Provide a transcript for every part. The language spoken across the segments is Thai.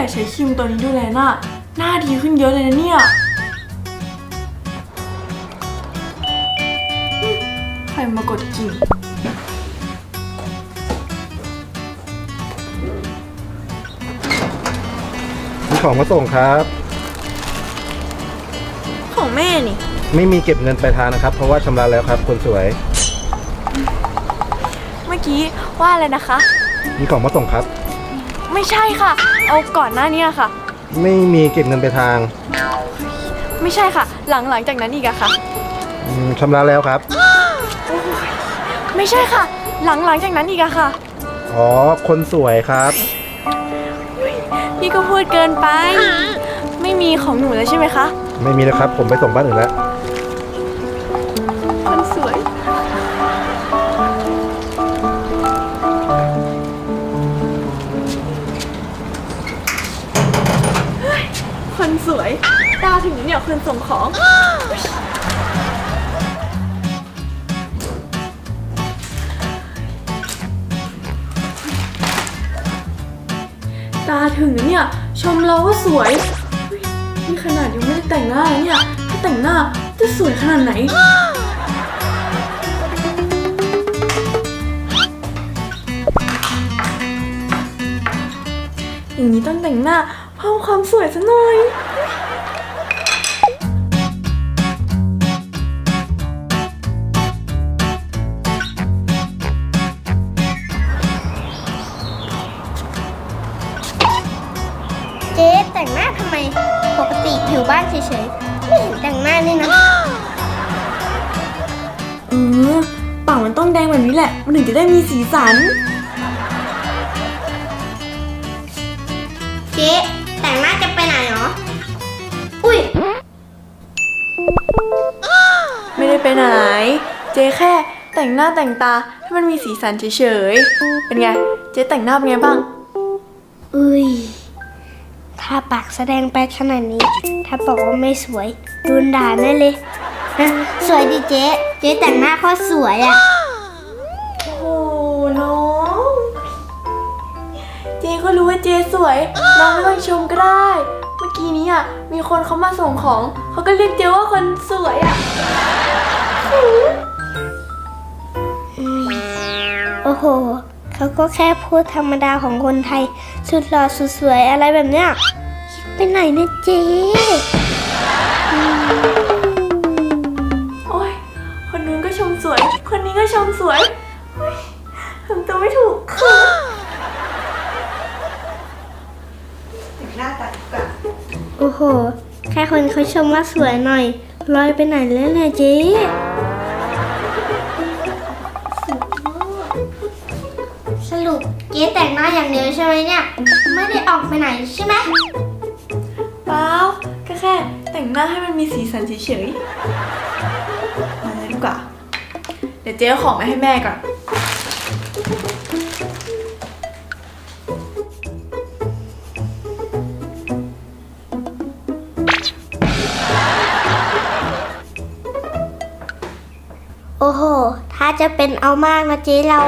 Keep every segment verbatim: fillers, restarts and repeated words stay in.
แต่ใช้ครีมตัวนี้ดูแลหน้าหน้าดีขึ้นเยอะเลยนะเนี่ยใครมากดกิ่งมีของมาส่งครับของแม่นี่ไม่มีเก็บเงินปลายทางนะครับเพราะว่าชำระแล้วครับคนสวยเมื่อกี้ว่าอะไรนะคะมีของมาส่งครับไม่ใช่ค่ะเอาก่อนหน้านี้ค่ะไม่มีเก็บเงินปลายทางไม่ใช่ค่ะหลังหลังจากนั้นอีกอะค่ะชำระแล้วครับไม่ใช่ค่ะหลังหลังจากนั้นอีกอะค่ะอ๋อคนสวยครับนี่ก็พูดเกินไปไม่มีของหนูแล้วใช่ไหมคะไม่มีแล้วครับผมไปส่งบ้านอื่นแล้วคนสวยคนสวยตาถึงนี้เนี่ยคนส่งของตาถึงเนี่ยชมเราก็สวยนี่ขนาดยังไม่ได้แต่งหน้าเลยเนี่ยถ้าแต่งหน้าจะสวยขนาดไหนอย่างนี้ต้องแต่งหน้าเพิ่มความสวยซะหน่อยแต่งหน้าทำไมปกติอยู่บ้านเฉยๆไม่เห็นแต่งหน้านี่นะอือปากมันต้องแดงแบบนี้แหละมันถึงจะได้มีสีสันเจ๊แต่งหน้าจะไปไหนหรออุ้ยไม่ได้ไปไหนเจ๊แค่แต่งหน้าแต่งตาให้มันมีสีสันเฉยๆเป็นไงเจ๊แต่งหน้าเป็นไงบ้างอุ้ยถ้าปากแสดงไปขนาดนี้ถ้าบอกว่าไม่สวยโดนด่าแน่เลยสวยดิเจ๊เจ๊แต่งหน้าเขาสวยอ่ะโอ้โหน้องเจ๊ก็รู้ว่าเจ๊สวยน้องไม่ต้องชมก็ได้เมื่อกี้นี้อ่ะมีคนเขามาส่งของเขาก็เรียกเจ๊ว่าคนสวยอ่ะโอ้โหเขาก็แค่พูดธรรมดาของคนไทยสุดหล่อสุดสวยอะไรแบบเนี้ยคิดไปไหนนะเจ๊โอ้ยคนนู้นก็ชมสวยคนนี้ก็ชมสวยทำตัวไม่ถูกหน้าตาแบบโอ้โหแค่คนเขาชมว่าสวยหน่อยลอยไปไหนแล้วนะเจ๊สรุปเจ๊แต่งหน้าอย่างเดียวใช่ไหมเนี่ยไม่ได้ออกไปไหนใช่ไหมเปล่าก็แค่แต่งหน้าให้มันมีสีสันเฉยๆมาเลยดีกว่าเดี๋ยวเจ๊เอาของมาให้แม่ก่อนโอ้โหถ้าจะเป็นเอามากนะเจ๊เรา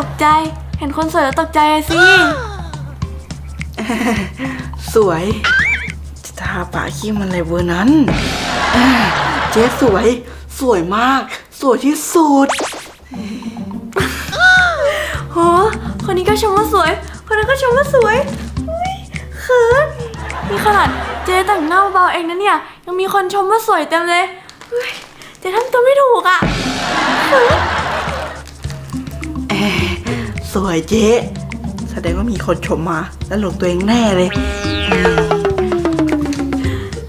ตกใจเห็นคนสวยแล้วตกใจสิสวยจะทาปากขี้มันอะไรเวอร์นั้นเจ๊สวยสวยมากสวยที่สุดโหคนนี้ก็ชมว่าสวยคนนั้นก็ชมว่าสวยเขินนี่ขนาดเจ๊แต่งหน้าเบาเองนะเนี่ยยังมีคนชมว่าสวยเต็มเลยเจ๊ทำตัวไม่ถูกอ่ะสวยเจ๊แสดงว่ามีคนชมมาแล้วหลงตัวเองแน่เลย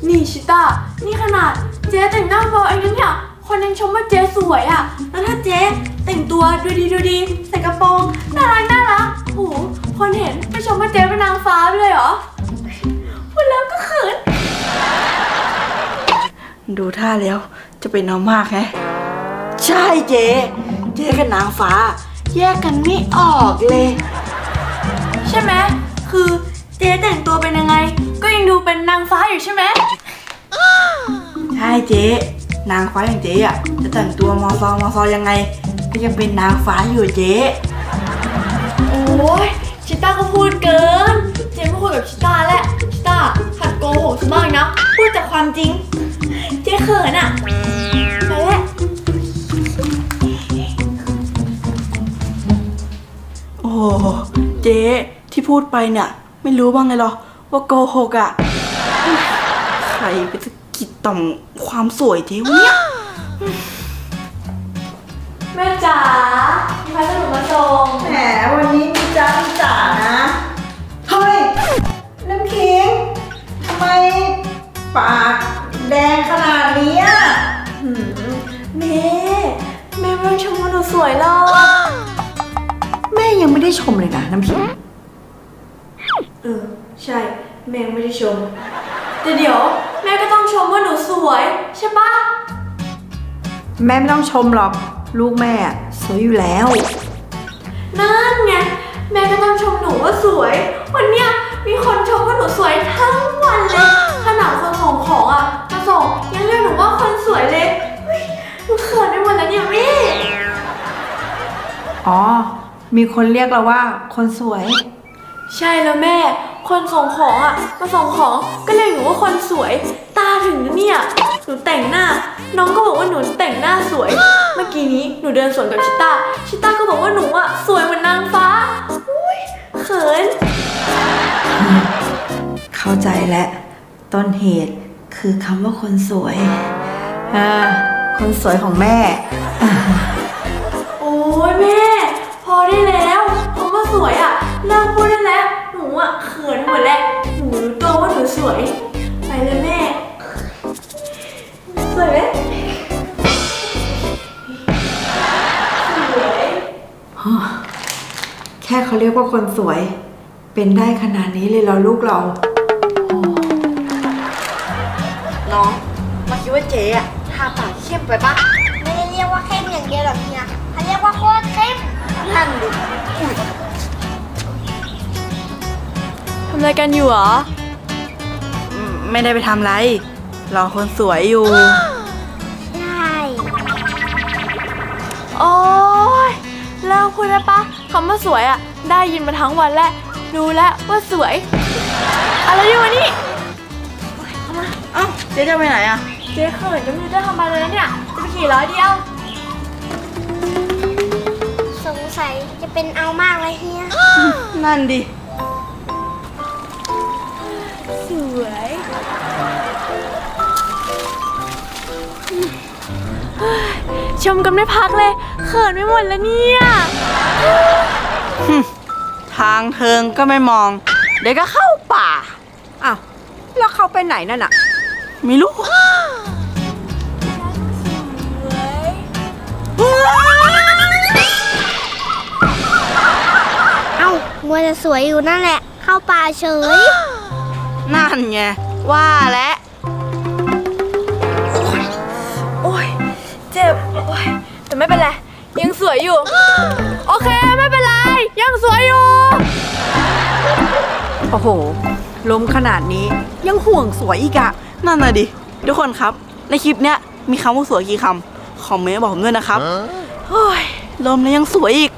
นี่ชิต้านี่ขนาดเจ๊แต่งหน้าเบาเองนะเนี่ยคนยังชมว่าเจ๊สวยอ่ะแล้วถ้าเจ๊แต่งตัวดูดีดูดีใส่กระโปรงน่ารักน่ารักโอ้โหคนเห็นไม่ชมว่าเจ๊เป็นนางฟ้าไปเลยเหรอพูดแล้วก็เขินดูท่าแล้วจะเป็นน้องมากฮะใช่เจ๊เจ๊กับนางฟ้าแยกกันไม่ออกเลยใช่ไหมคือเจ๊แต่งตัวเป็นยังไง ก็ยังดูเป็นนางฟ้าอยู่ใช่ไหมใช่เจ๊นางฟ้าอย่างเจ๊อ่ะจะแต่งตัวมอซอมอซอยังไงก็ยังเป็นนางฟ้าอยู่เจ๊โอ้ยชิต้าก็พูดเกินเจ๊ไม่คุยกับชิต้าแหละชิต้าหัดโกหกซะบ้างนะพูดจากความจริงเจ๊เขินอ่ะไปแล้วโอ้เจ๊ที่พูดไปเนี่ยไม่รู้บ้างไงหรอว่าโกหกอ่ะใครไปจะกิดต่อมความสวยเจ๊วะเนี่ยแม่จ๋ามีพัสดุมาส่งแหมวันนี้มีจ้ามีจ๋านะเฮ้ยน้ำขิงทำไมปากแดงขนาดนี้อ่ะแม่แม่ไม่ชมว่าหนูสวยหรอแม่ยังไม่ได้ชมเลยนะน้ำขิงเออใช่แม่ไม่ได้ชมแต่เดี๋ยวแม่ก็ต้องชมว่าหนูสวยใช่ปะแม่ไม่ต้องชมหรอกลูกแม่สวยอยู่แล้วนั่นไงแม่ก็ต้องชมหนูว่าสวยวันเนี้ยมีคนชมว่าหนูสวยทั้งวันเลยขนาดคนส่งของอ่ะมาส่งยังเรียกหนูว่าคนสวยเลยหนูเขินไปหมดแล้วเนี่ยแม่อ๋อมีคนเรียกเราว่าคนสวยใช่แล้วแม่คนส่งของอ่ะมาส่งของก็เรียกหนูว่าคนสวยตาถึงนะเนี่ยหนูแต่งหน้าน้องก็บอกว่าหนูแต่งหน้าสวยเมื่อกี้นี้หนูเดินสวนกับชิต้าชิต้าก็บอกว่าหนูอ่ะสวยเหมือนนางฟ้าอุ้ยเขินเข้าใจแล้วต้นเหตุคือคำว่าคนสวยอ่าคนสวยของแม่โอ้ยแม่พอได้แล้วคำว่าสวยอ่ะเลิกพูดได้แล้วหนูอ่ะเขินหมดแล้วหนูรู้ตัวว่าหนูสวยไปเลยแม่สวยไหมแค่เขาเรียกว่าคนสวยเป็นได้ขนาดนี้เลยเหรอลูกเราน้องมาคิดว่าเจ๊อะทาปากเข้มไปปะไม่ได้เรียกว่าเข้มอย่างเดียวหรอกเนี่ยเขาเรียกว่าโคตรเข้มนั่นดิทำอะไรกันอยู่หรอไม่ได้ไปทำไรรอคนสวยอยู่ใช่โอ้ยเลิกพูดได้ปะคำว่าสวยอะได้ยินมาทั้งวันแล้วรู้แล้วว่าสวยอะไรอยู่วันนี้เอ้าเจ๊จะไปไหนอะเจ๊เขินจะไม่รู้จะทำอะไรเลยเนี่ยจะไปขี่ร้อยเดียวสงสัยจะเป็นเอามากเลยเฮียนั่นดิสวยชมกันไม่พักเลยเขินไม่หมดแล้วเนี่ยทางเทิงก็ไม่มองเดี๋ยวก็เข้าป่าอ้าวแล้วเขาไปไหนนั่นน่ะไม่รู้เอ้ามัวจะสวยอยู่นั่นแหละเข้าป่าเฉยนั่นไงว่าแล้วโอ๊ยเจ็บโอ๊ยแต่ไม่เป็นไรยังสวยอยู่โอเคไม่เป็นไรยังสวยอยู่โอ้โหล้มขนาดนี้ยังห่วงสวยอีกอะนั่นน่ะดิทุกคนครับในคลิปเนี้ยมีคำว่าสวยกี่คำคอมเมนต์บอกผมด้วยนะครับโอ้ยล้มแล้วยังสวยอีก